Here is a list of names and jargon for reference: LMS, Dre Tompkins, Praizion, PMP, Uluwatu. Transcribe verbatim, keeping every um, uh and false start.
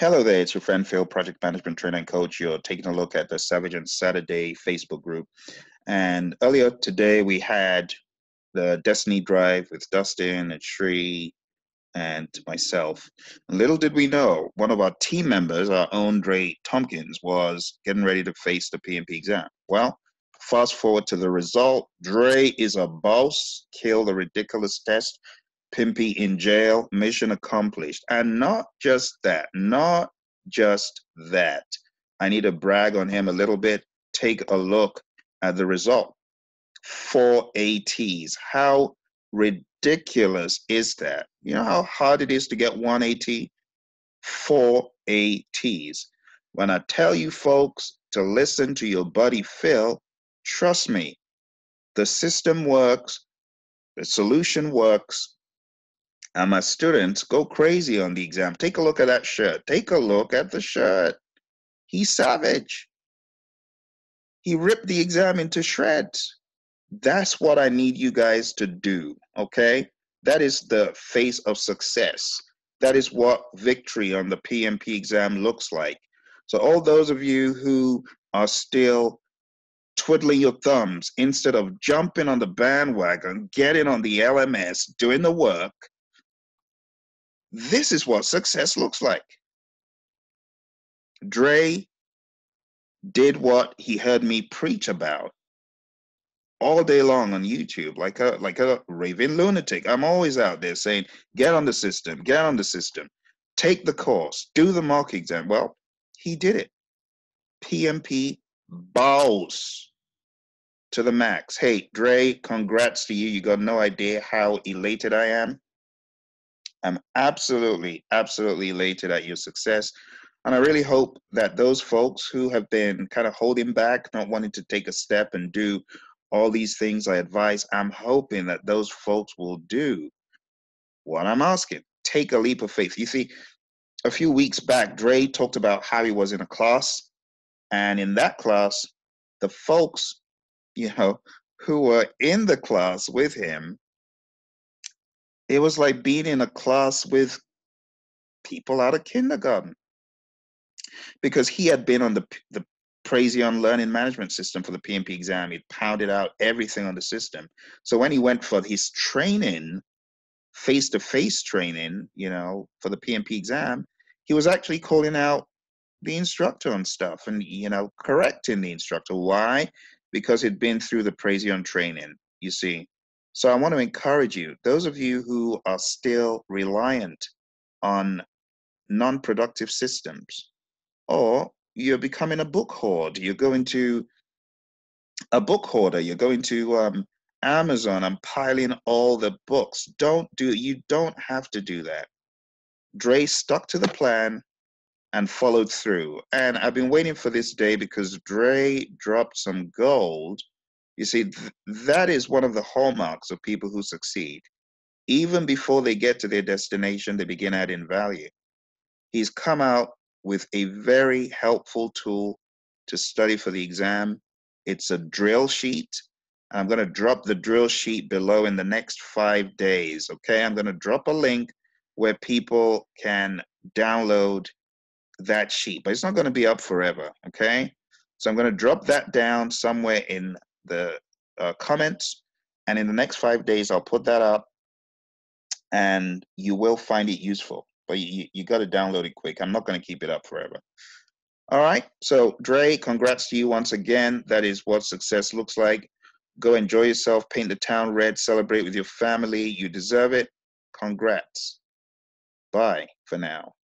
Hello there, it's your friend Phil, project management trainer and coach. You're taking a look at the Savage on Saturday Facebook group. And earlier today, we had the Destiny Drive with Dustin and Shree and myself. And little did we know, one of our team members, our own Dre Tompkins, was getting ready to face the P M P exam. Well, fast forward to the result. Dre is a boss, kill the ridiculous test. P M P in jail, mission accomplished. And not just that, not just that. I need to brag on him a little bit. Take a look at the result. Four A Ts. How ridiculous is that? You know how hard it is to get one AT? Four A Ts. When I tell you folks to listen to your buddy Phil, trust me, the system works, the solution works, and my students go crazy on the exam. Take a look at that shirt. Take a look at the shirt. He's savage. He ripped the exam into shreds. That's what I need you guys to do, okay? That is the face of success. That is what victory on the P M P exam looks like. So all those of you who are still twiddling your thumbs instead of jumping on the bandwagon, getting on the L M S, doing the work, this is what success looks like. Dre did what he heard me preach about all day long on YouTube, like a like a raving lunatic. I'm always out there saying, get on the system, get on the system, take the course, do the mock exam. Well, he did it. P M P bows to the max. Hey, Dre, congrats to you. You got no idea how elated I am. I'm absolutely, absolutely elated at your success. And I really hope that those folks who have been kind of holding back, not wanting to take a step and do all these things I advise, I'm hoping that those folks will do what I'm asking. Take a leap of faith. You see, a few weeks back, Dre talked about how he was in a class. And in that class, the folks, you know, who were in the class with him, it was like being in a class with people out of kindergarten, because he had been on the, the Praizion learning management system for the P M P exam. He pounded out everything on the system. So when he went for his training, face-to-face training, you know, for the P M P exam, he was actually calling out the instructor on stuff and, you know, correcting the instructor. Why? Because he'd been through the Praizion training, you see. So I want to encourage you, those of you who are still reliant on non-productive systems, or you're becoming a book hoard, you're going to a book hoarder, you're going to um, Amazon and piling all the books. Don't do, you don't have to do that. Dre stuck to the plan and followed through. And I've been waiting for this day because Dre dropped some gold. You see, th that is one of the hallmarks of people who succeed. Even before they get to their destination, they begin adding value. He's come out with a very helpful tool to study for the exam. It's a drill sheet. I'm going to drop the drill sheet below in the next five days, okay? I'm going to drop a link where people can download that sheet, but it's not going to be up forever, okay? So I'm going to drop that down somewhere in the uh, comments, and in the next five days I'll put that up, and you will find it useful, but you, you got to download it quick. I'm not going to keep it up forever. All right, so Dre, congrats to you once again. That is what success looks like. Go enjoy yourself, paint the town red, celebrate with your family. You deserve it. Congrats. Bye for now.